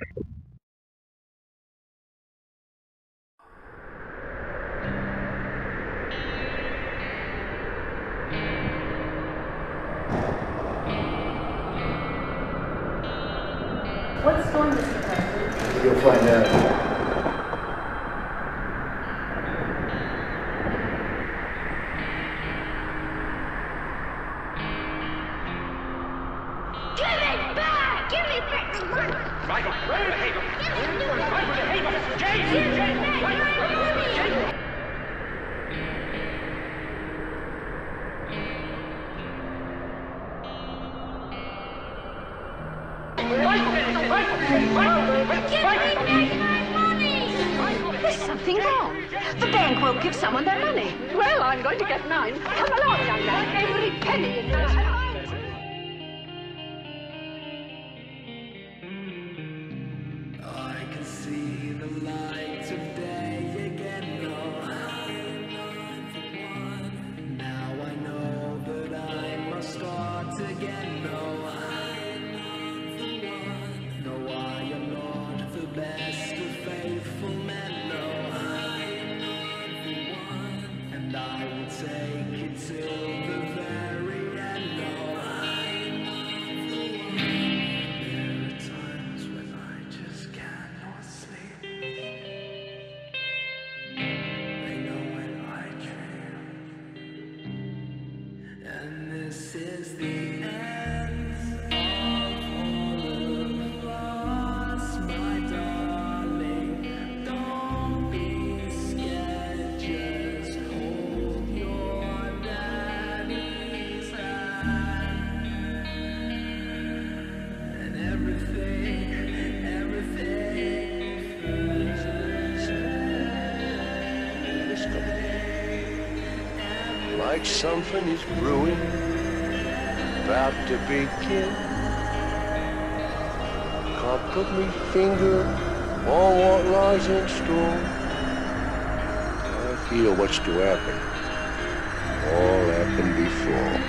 What's going on, Mr. President? You'll find out. Something is brewing, about to begin. Can't put me finger on what lies in store. I feel what's to happen. All happened before.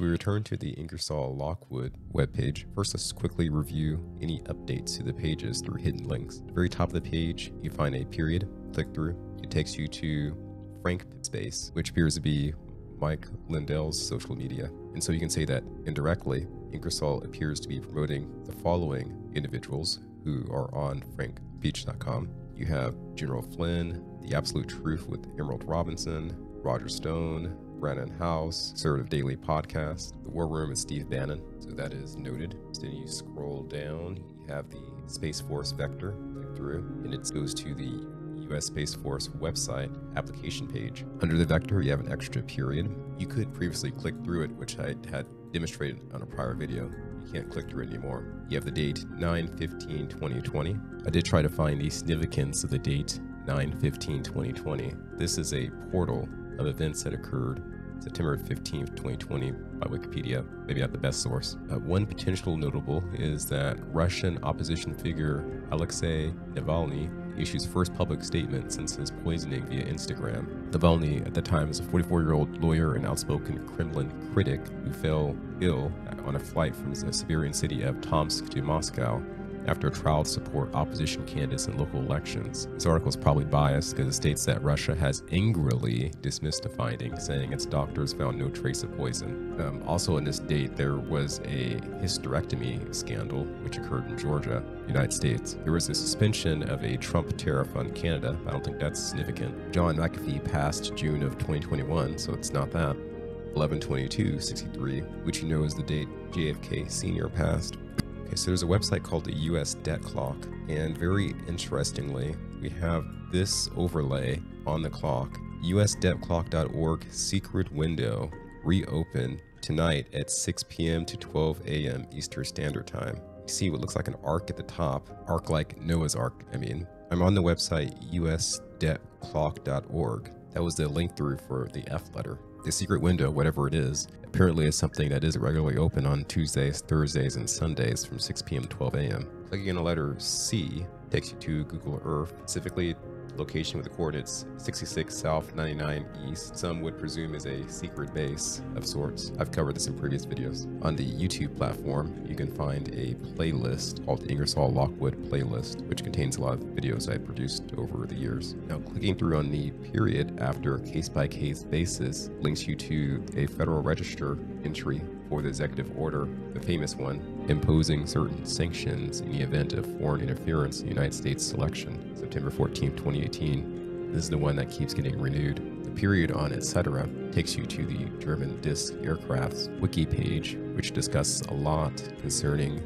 We return to the Ingersoll Lockwood webpage. First, let's quickly review any updates to the pages through hidden links. Very top of the page, you find a period, click through. It takes you to Frank Space, which appears to be Mike Lindell's social media. And so you can say that indirectly, Ingersoll appears to be promoting the following individuals who are on FrankBeach.com. You have General Flynn, The Absolute Truth with Emerald Robinson, Roger Stone, Brennan House, sort of daily podcast. The War Room is Steve Bannon, so that is noted. Then you scroll down, you have the Space Force Vector, click through, and it goes to the U.S. Space Force website application page. Under the vector, you have an extra period. You could previously click through it, which I had demonstrated on a prior video. You can't click through it anymore. You have the date 9/15/2020. I did try to find the significance of the date 9/15/2020. This is a portal of events that occurred September 15th, 2020 by Wikipedia, maybe not the best source. One potential notable is that Russian opposition figure Alexei Navalny issues first public statement since his poisoning via Instagram. Navalny at the time was a 44-year-old lawyer and outspoken Kremlin critic who fell ill on a flight from the Siberian city of Tomsk to Moscow after a trial to support opposition candidates in local elections. This article is probably biased because it states that Russia has angrily dismissed the finding, saying its doctors found no trace of poison. Also in this date, there was a hysterectomy scandal, which occurred in Georgia, United States. There was a suspension of a Trump tariff on Canada. I don't think that's significant. John McAfee passed June of 2021, so it's not that. 11/22/63, which you know is the date JFK Sr. passed. Okay, so there's a website called the US Debt Clock, and very interestingly, we have this overlay on the clock. usdebtclock.org secret window reopen tonight at 6 p.m. to 12 a.m. Eastern Standard Time. You see what looks like an arc at the top, arc like Noah's Ark, I mean. I'm on the website usdebtclock.org. That was the link through for the F letter. The secret window, whatever it is, apparently is something that isn't regularly open on Tuesdays, Thursdays, and Sundays from 6 p.m. to 12 a.m. Clicking on the letter C takes you to Google Earth, specifically location with the coordinates 66 South, 99 East. Some would presume is a secret base of sorts. I've covered this in previous videos. On the YouTube platform, you can find a playlist called the Ingersoll Lockwood playlist, which contains a lot of videos I've produced over the years. Now, clicking through on the period after case-by-case basis links you to a Federal Register entry for the executive order, the famous one, imposing certain sanctions in the event of foreign interference in the United States election, September 14, 2018. This is the one that keeps getting renewed. The period on etc. takes you to the German Disc Aircraft's wiki page, which discusses a lot concerning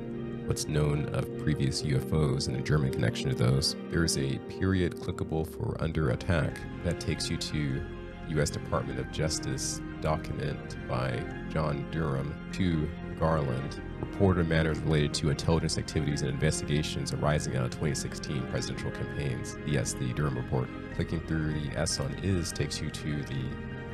what's known of previous UFOs and the German connection to those. There is a period clickable for Under Attack that takes you to U.S. Department of Justice document by John Durham to Garland, reported matters related to intelligence activities and investigations arising out of 2016 presidential campaigns. Yes, the Durham report. Clicking through the S on IS takes you to the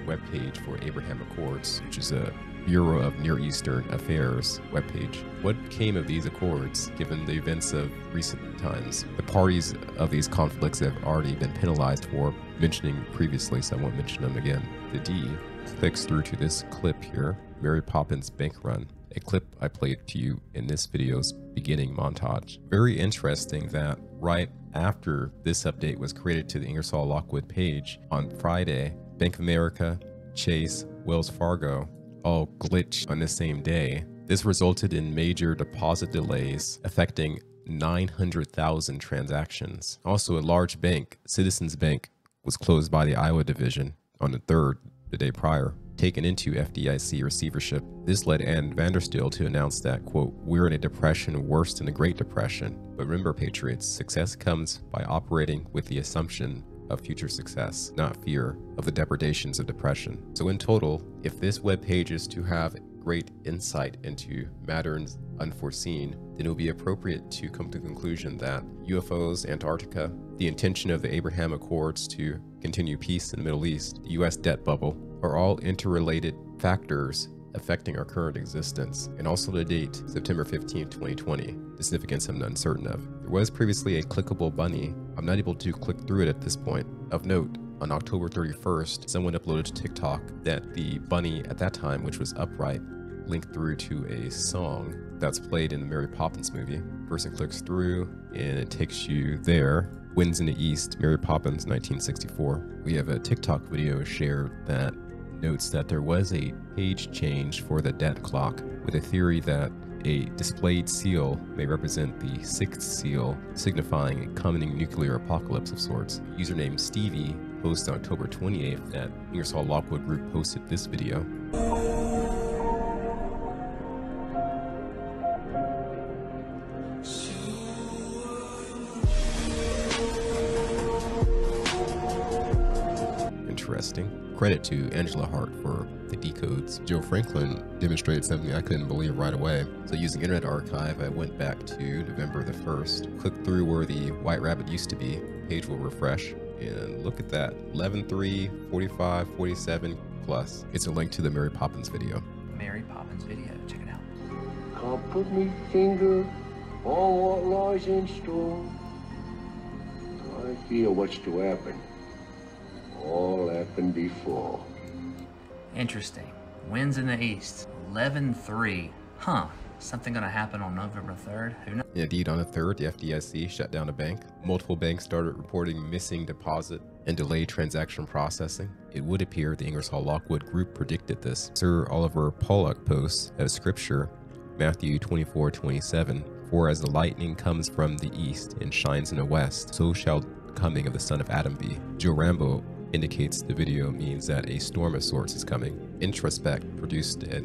webpage for Abraham Accords, which is a Bureau of Near Eastern Affairs webpage. What came of these accords, given the events of recent times? The parties of these conflicts have already been penalized for mentioning previously, so I won't mention them again. The D clicks through to this clip here, Mary Poppins Bank Run, a clip I played to you in this video's beginning montage. Very interesting that right after this update was created to the Ingersoll Lockwood page on Friday, Bank of America, Chase, Wells Fargo, all glitched on the same day. This resulted in major deposit delays affecting 900,000 transactions. Also, a large bank, Citizens Bank, was closed by the Iowa division on the 3rd, the day prior, taken into FDIC receivership. This led Anne Vanderstiel to announce that, quote, "We're in a depression worse than the Great Depression. But remember, patriots, success comes by operating with the assumption of future success, not fear of the depredations of depression." So in total, if this web page is to have great insight into matters unforeseen, then it will be appropriate to come to the conclusion that UFOs, Antarctica, the intention of the Abraham Accords to continue peace in the Middle East, the US debt bubble, are all interrelated factors affecting our current existence, and also the date, September 15, 2020, the significance I'm uncertain of. There was previously a clickable bunny. I'm not able to click through it at this point. Of note, on October 31st, someone uploaded to TikTok that the bunny at that time, which was upright, linked through to a song that's played in the Mary Poppins movie. Person clicks through and it takes you there. Winds in the East, Mary Poppins, 1964. We have a TikTok video shared that notes that there was a page change for the debt clock, with a theory that a displayed seal may represent the sixth seal, signifying a coming nuclear apocalypse of sorts. Username Stevie posts on October 28th that Ingersoll Lockwood Group posted this video. Interesting. Credit to Angela Hart for the decodes. Joe Franklin demonstrated something I couldn't believe right away. So using Internet Archive, I went back to November the 1st. Click through where the White Rabbit used to be. Page will refresh. And look at that, 11-3, 45, 47 plus. It's a link to the Mary Poppins video. Mary Poppins video, check it out. I'll put me finger on what lies in store. I feel what's to happen. All happened before. Interesting. Winds in the East, 11-3. Huh, something gonna happen on November 3rd? Who knows? Indeed, on the 3rd, the FDIC shut down a bank. Multiple banks started reporting missing deposit and delayed transaction processing. It would appear the Ingersoll Lockwood Group predicted this. Sir Oliver Pollock posts a scripture, Matthew 24:27, "For as the lightning comes from the east and shines in the west, so shall the coming of the son of Adam be." Joe Rambo indicates the video means that a storm of sorts is coming. Introspect produced a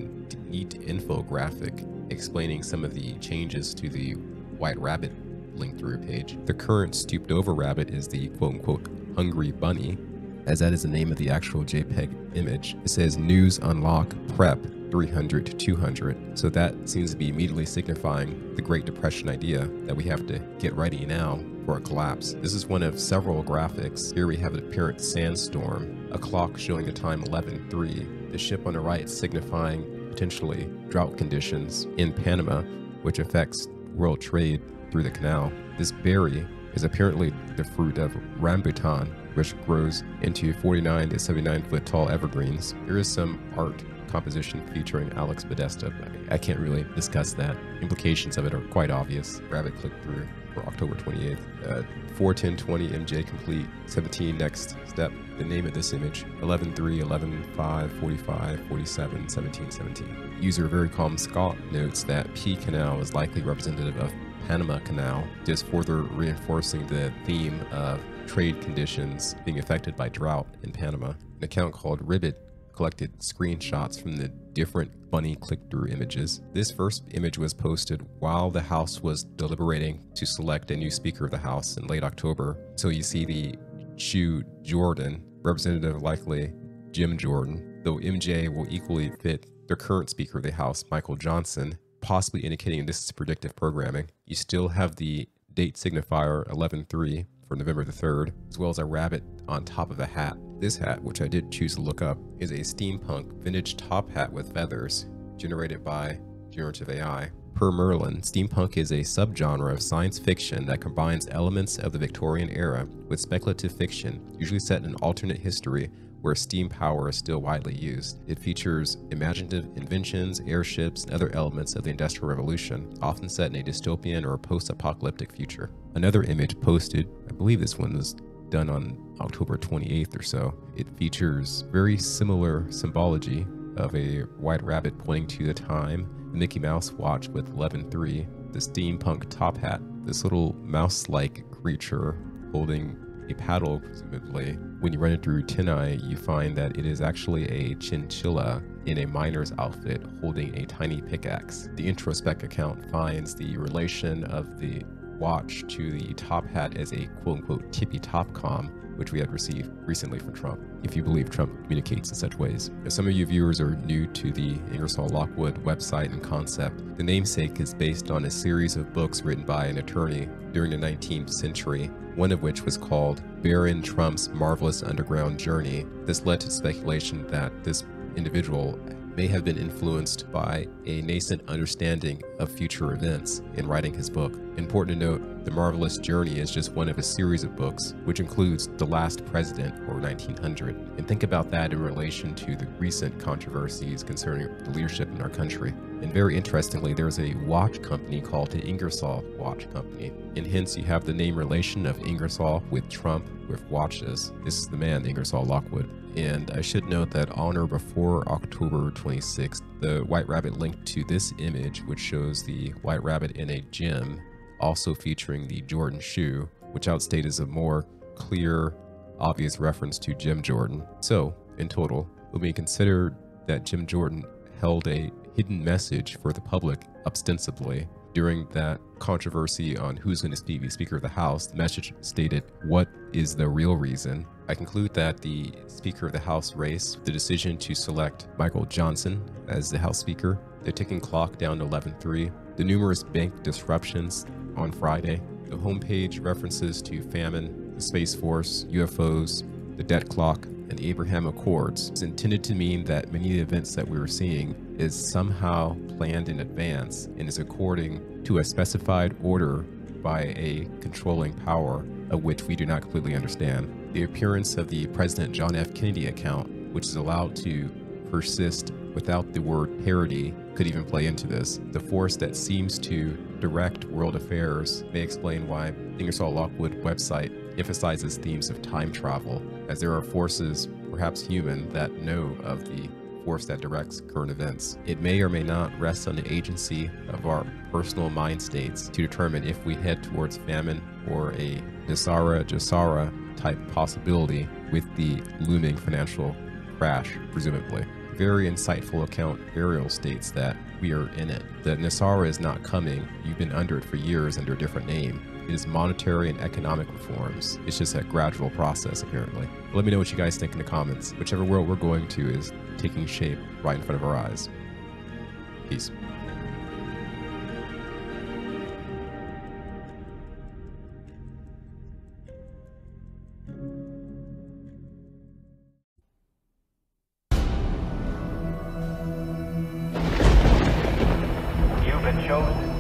neat infographic explaining some of the changes to the White Rabbit link through page. The current stooped over rabbit is the quote-unquote hungry bunny, as that is the name of the actual JPEG image. It says news unlock prep 300 to 200. So that seems to be immediately signifying the Great Depression idea that we have to get ready now for a collapse. This is one of several graphics. Here we have an apparent sandstorm a clock showing a time 11:03, the ship on the right signifying potentially drought conditions in Panama, which affects world trade through the canal. This berry is apparently the fruit of rambutan, which grows into 49 to 79-foot tall evergreens. Here is some art composition featuring Alex Podesta. I can't really discuss that. Implications of it are quite obvious. Rabbit click through for October 28th. 41020 MJ complete. 17 next step. The name of this image 11:3, 11:5, 45, 47, 17, 17. User VeryCalmScott notes that P Canal is likely representative of Panama Canal, just further reinforcing the theme of trade conditions being affected by drought in Panama. An account called Ribbit collected screenshots from the different funny click-through images. This first image was posted while the House was deliberating to select a new Speaker of the House in late October. So you see the Jim Jordan, representative likely Jim Jordan, though MJ will equally fit the current Speaker of the House, Michael Johnson, possibly indicating this is predictive programming. You still have the date signifier 11:3 for November the 3rd, as well as a rabbit on top of a hat. This hat, which I did choose to look up, is a steampunk vintage top hat with feathers generated by generative AI. Per Merlin, steampunk is a subgenre of science fiction that combines elements of the Victorian era with speculative fiction, usually set in an alternate history where steam power is still widely used. It features imaginative inventions, airships, and other elements of the Industrial Revolution, often set in a dystopian or post-apocalyptic future. Another image posted, I believe this one was done on October 28th or so, it features very similar symbology of a white rabbit pointing to the time, the Mickey Mouse watch with 11:3, the steampunk top hat, this little mouse-like creature holding a paddle, presumably. When you run it through Tineye, you find that it is actually a chinchilla in a miner's outfit holding a tiny pickaxe. The Introspect account finds the relation of the watch to the top hat as a quote-unquote tippy-top com, which we had received recently from Trump, if you believe Trump communicates in such ways. If some of you viewers are new to the Ingersoll Lockwood website and concept, the namesake is based on a series of books written by an attorney during the 19th century, one of which was called Baron Trump's Marvelous Underground Journey. This led to speculation that this individual may have been influenced by a nascent understanding of future events in writing his book. Important to note, The Marvelous Journey is just one of a series of books, which includes The Last President, or 1900. And think about that in relation to the recent controversies concerning the leadership in our country. And very interestingly, there's a watch company called the Ingersoll Watch Company. And hence, you have the name relation of Ingersoll with Trump with watches. This is the man, Ingersoll Lockwood. And I should note that on or before October 26th, the white rabbit linked to this image, which shows the white rabbit in a gym, also featuring the Jordan shoe, which I would state is a more clear, obvious reference to Jim Jordan. So, in total, when we consider that Jim Jordan held a hidden message for the public, ostensibly, during that controversy on who's going to be Speaker of the House, the message stated, "What is the real reason?" I conclude that the Speaker of the House race, the decision to select Michael Johnson as the House Speaker, the ticking clock down to 11:3, the numerous bank disruptions on Friday, the homepage references to famine, the Space Force, UFOs, the debt clock, and the Abraham Accords is intended to mean that many of the events that we were seeing is somehow planned in advance and is according to a specified order by a controlling power of which we do not completely understand. The appearance of the President John F. Kennedy account, which is allowed to persist without the word parody, could even play into this. The force that seems to direct world affairs may explain why the Ingersoll Lockwood website emphasizes themes of time travel, as there are forces, perhaps human, that know of the force that directs current events. It may or may not rest on the agency of our personal mind states to determine if we head towards famine or a Nisara-Jasara type possibility with the looming financial crash, presumably. Very insightful account Ariel states that we are in it. The Nisara is not coming. You've been under it for years under a different name. It is monetary and economic reforms. It's just a gradual process, apparently. But let me know what you guys think in the comments. Whichever world we're going to is taking shape right in front of our eyes. Peace. been chosen.